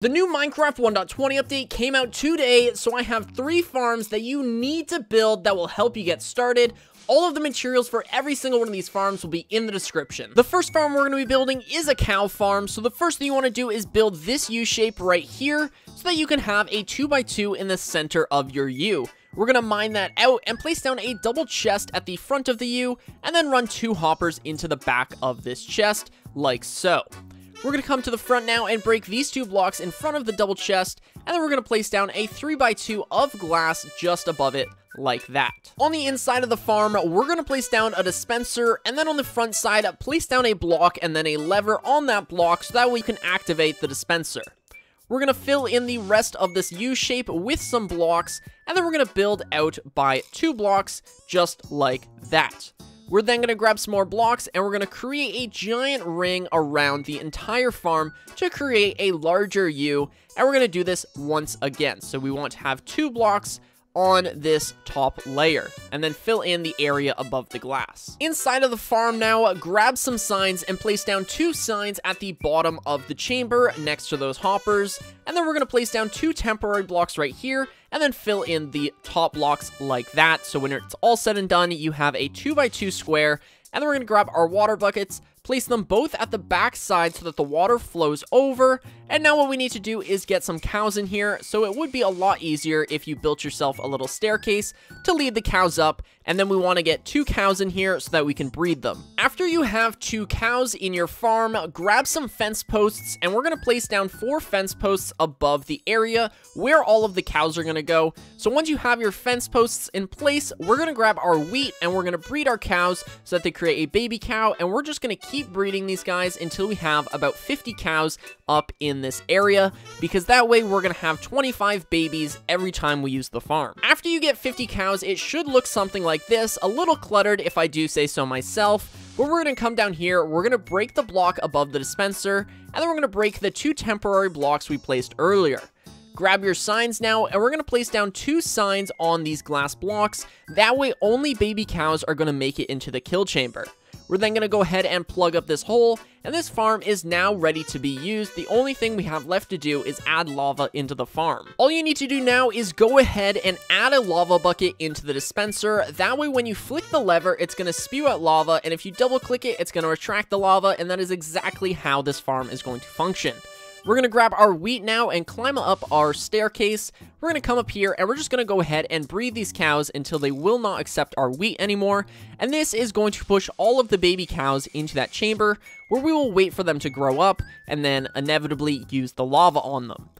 The new Minecraft 1.20 update came out today, so I have 3 farms that you need to build that will help you get started. All of the materials for every single one of these farms will be in the description. The first farm we're going to be building is a cow farm, so the first thing you want to do is build this U shape right here so that you can have a 2x2 in the center of your U. We're going to mine that out and place down a double chest at the front of the U, and then run 2 hoppers into the back of this chest, like so. We're going to come to the front now and break these 2 blocks in front of the double chest, and then we're going to place down a 3x2 of glass just above it, like that. On the inside of the farm, we're going to place down a dispenser, and then on the front side, place down a block and then a lever on that block so that way you can activate the dispenser. We're going to fill in the rest of this U shape with some blocks, and then we're going to build out by 2 blocks, just like that. We're then going to grab some more blocks, and we're going to create a giant ring around the entire farm to create a larger U, and we're going to do this once again. So we want to have 2 blocks on this top layer, and then fill in the area above the glass. Inside of the farm now, grab some signs and place down 2 signs at the bottom of the chamber next to those hoppers, and then we're going to place down 2 temporary blocks right here, and then fill in the top blocks like that. So when it's all said and done, you have a 2x2 square, and then we're going to grab our water buckets, place them both at the back side so that the water flows over. And now what we need to do is get some cows in here. So it would be a lot easier if you built yourself a little staircase to lead the cows up. And then we want to get 2 cows in here so that we can breed them. After you have 2 cows in your farm, grab some fence posts, and we're going to place down 4 fence posts above the area where all of the cows are going to go. So once you have your fence posts in place, we're going to grab our wheat and we're going to breed our cows so that they create a baby cow, and we're just going to keep breeding these guys until we have about 50 cows up in this area, because that way we're going to have 25 babies every time we use the farm. After you get 50 cows, it should look something like this, a little cluttered if I do say so myself, but we're going to come down here, we're going to break the block above the dispenser, and then we're going to break the 2 temporary blocks we placed earlier. Grab your signs now, and we're going to place down 2 signs on these glass blocks, that way only baby cows are going to make it into the kill chamber. We're then going to go ahead and plug up this hole, and this farm is now ready to be used. The only thing we have left to do is add lava into the farm. All you need to do now is go ahead and add a lava bucket into the dispenser. That way when you flick the lever, it's going to spew out lava, and if you double click it, it's going to retract the lava, and that is exactly how this farm is going to function. We're going to grab our wheat now and climb up our staircase. We're going to come up here, and we're just going to go ahead and breed these cows until they will not accept our wheat anymore. And this is going to push all of the baby cows into that chamber where we will wait for them to grow up and then inevitably use the lava on them.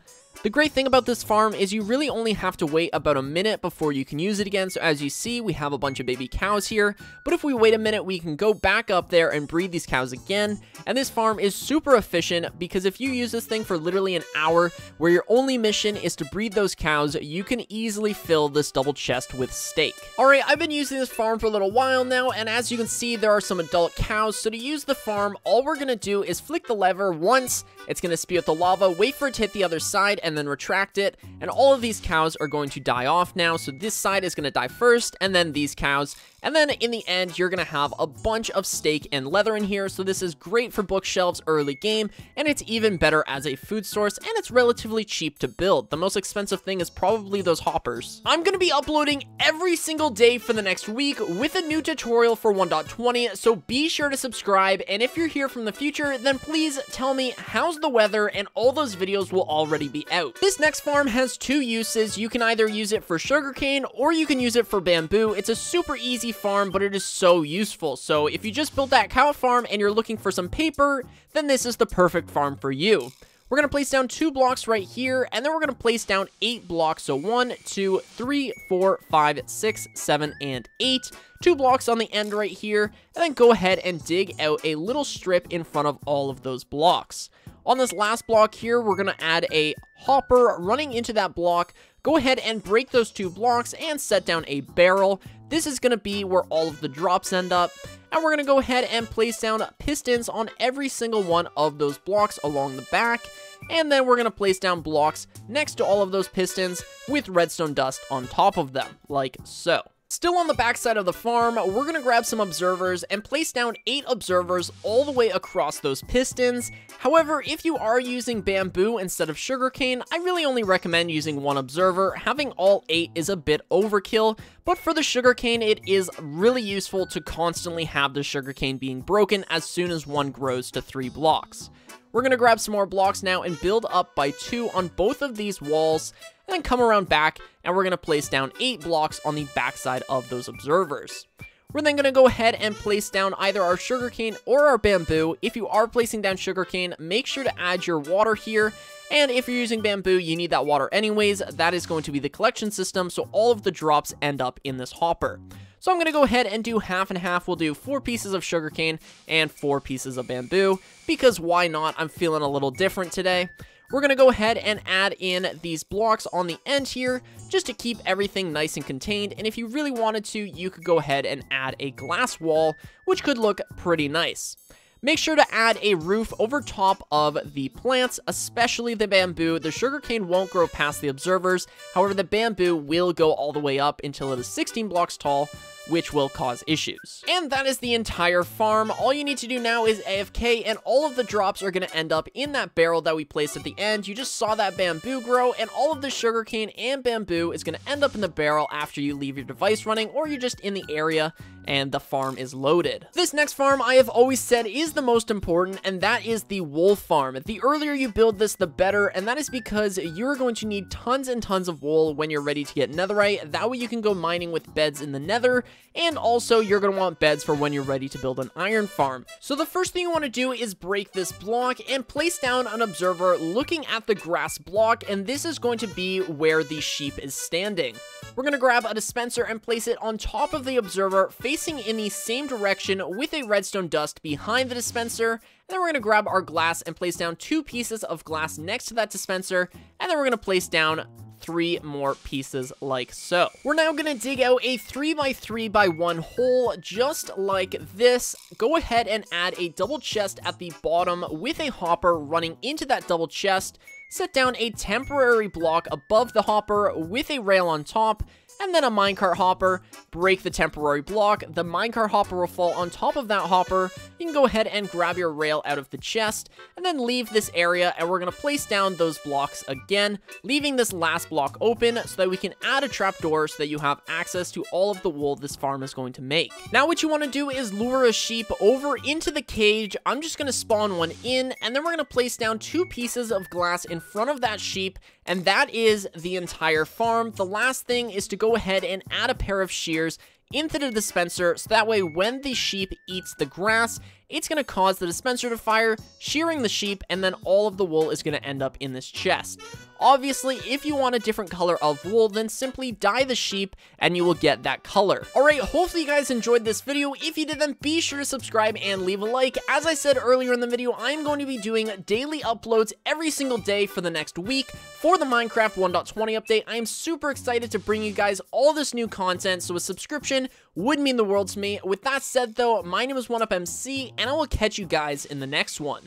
The great thing about this farm is you really only have to wait about a minute before you can use it again. So as you see, we have a bunch of baby cows here, but if we wait a minute, we can go back up there and breed these cows again. And this farm is super efficient because if you use this thing for literally an hour where your only mission is to breed those cows, you can easily fill this double chest with steak. All right, I've been using this farm for a little while now, and as you can see, there are some adult cows. So to use the farm, all we're going to do is flick the lever once, it's going to spew out the lava, wait for it to hit the other side, and then retract it, and all of these cows are going to die off now. So this side is going to die first, and then these cows, and then in the end you're going to have a bunch of steak and leather in here. So this is great for bookshelves early game, and it's even better as a food source, and it's relatively cheap to build. The most expensive thing is probably those hoppers. I'm going to be uploading every single day for the next week with a new tutorial for 1.20, so be sure to subscribe, and if you're here from the future, then please tell me how's the weather, and all those videos will already be out. This next farm has 2 uses. You can either use it for sugarcane, or you can use it for bamboo. It's a super easy farm, but it is so useful. So if you just built that cow farm and you're looking for some paper, then this is the perfect farm for you. We're going to place down 2 blocks right here, and then we're going to place down 8 blocks. So 1, 2, 3, 4, 5, 6, 7, and 8. 2 blocks on the end right here, and then go ahead and dig out a little strip in front of all of those blocks. On this last block here, we're going to add a hopper running into that block. Go ahead and break those 2 blocks and set down a barrel. This is going to be where all of the drops end up. And we're going to go ahead and place down pistons on every single one of those blocks along the back. And then we're going to place down blocks next to all of those pistons with redstone dust on top of them, like so. Still on the backside of the farm, we're going to grab some observers and place down 8 observers all the way across those pistons. However, if you are using bamboo instead of sugarcane, I really only recommend using 1 observer. Having all 8 is a bit overkill, but for the sugarcane, it is really useful to constantly have the sugarcane being broken as soon as one grows to 3 blocks. We're going to grab some more blocks now and build up by 2 on both of these walls, and then come around back, and we're going to place down 8 blocks on the backside of those observers. We're then going to go ahead and place down either our sugarcane or our bamboo. If you are placing down sugarcane, make sure to add your water here, and if you're using bamboo, you need that water anyways. That is going to be the collection system, so all of the drops end up in this hopper. So I'm going to go ahead and do half and half. We'll do 4 pieces of sugarcane and 4 pieces of bamboo, because why not? I'm feeling a little different today. We're going to go ahead and add in these blocks on the end here just to keep everything nice and contained. And if you really wanted to, you could go ahead and add a glass wall, which could look pretty nice. Make sure to add a roof over top of the plants, especially the bamboo. The sugarcane won't grow past the observers. However, the bamboo will go all the way up until it is 16 blocks tall, which will cause issues. And that is the entire farm. All you need to do now is AFK, and all of the drops are going to end up in that barrel that we placed at the end. You just saw that bamboo grow, and all of the sugarcane and bamboo is going to end up in the barrel after you leave your device running, or you're just in the area and the farm is loaded. This next farm, I have always said, is the most important, and that is the wool farm. The earlier you build this, the better, and that is because you're going to need tons and tons of wool when you're ready to get netherite. That way you can go mining with beds in the nether, and also you're going to want beds for when you're ready to build an iron farm. So the first thing you want to do is break this block and place down an observer looking at the grass block, and this is going to be where the sheep is standing. We're going to grab a dispenser and place it on top of the observer, facing in the same direction with a redstone dust behind the dispenser, and then we're going to grab our glass and place down 2 pieces of glass next to that dispenser, and then we're going to place down 3 more pieces like so. We're now going to dig out a 3x3x1 hole just like this. Go ahead and add a double chest at the bottom with a hopper running into that double chest. Set down a temporary block above the hopper with a rail on top, and then a minecart hopper. Break the temporary block. The minecart hopper will fall on top of that hopper. You can go ahead and grab your rail out of the chest, and then leave this area, and we're going to place down those blocks again, leaving this last block open so that we can add a trapdoor so that you have access to all of the wool this farm is going to make. Now what you want to do is lure a sheep over into the cage. I'm just going to spawn one in, and then we're going to place down 2 pieces of glass in front of that sheep, and that is the entire farm. The last thing is to go ahead and add a pair of shears into the dispenser, so that way when the sheep eats the grass, it's going to cause the dispenser to fire, shearing the sheep, and then all of the wool is going to end up in this chest. Obviously, if you want a different color of wool, then simply dye the sheep and you will get that color. Alright, hopefully you guys enjoyed this video. If you did, then be sure to subscribe and leave a like. As I said earlier in the video, I'm going to be doing daily uploads every single day for the next week for the Minecraft 1.20 update. I am super excited to bring you guys all this new content, so a subscription would mean the world to me. With that said though, my name is 1upMC, and I will catch you guys in the next one.